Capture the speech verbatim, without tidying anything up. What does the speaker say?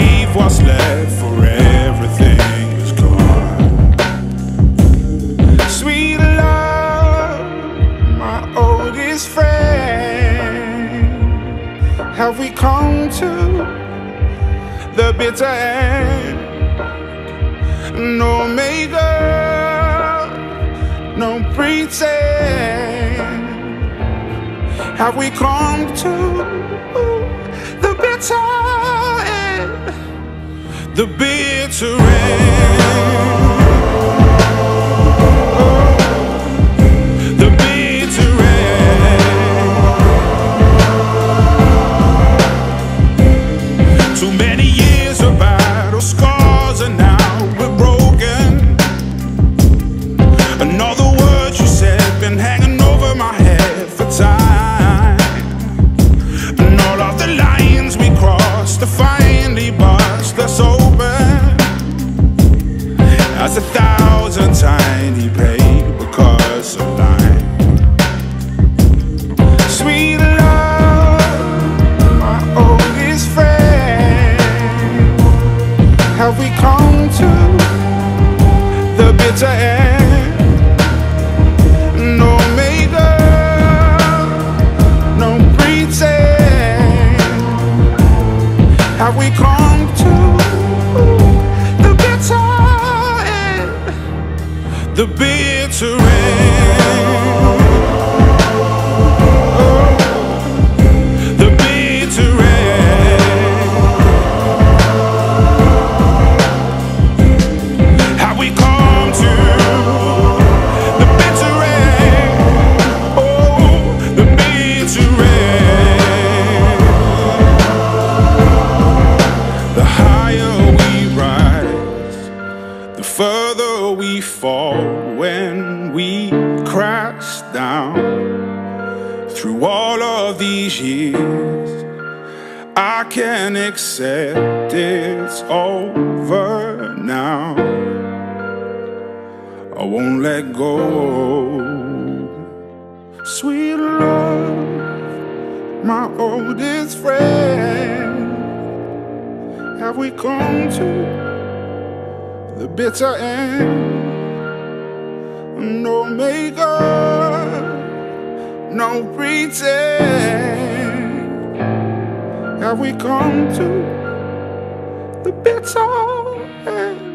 leave what's left, for everything is gone. Sweet love, my oldest friend, have we come to the bitter end? No makeup, no pretend. Have we come to the bitter end? The bitter end. The bitter end. Too many years of battle scars, and now we're broken. Another word you said been hanging over my head for time. That's a thousand tiny paper cuts of line. Sweet love, my oldest friend, have we come to the bitter end? No makeup, no pretend. Have we come to the bitter end? The bitter end. The bitter end. How we come to the bitter end. Oh, the bitter end. The higher we rise, the further we fall when we crash down. Through all of these years, I can accept it's over now. I won't let go. Sweet love, my oldest friend, have we come to the bitter end? No makeup, no pretend. Have we come to the bitter end?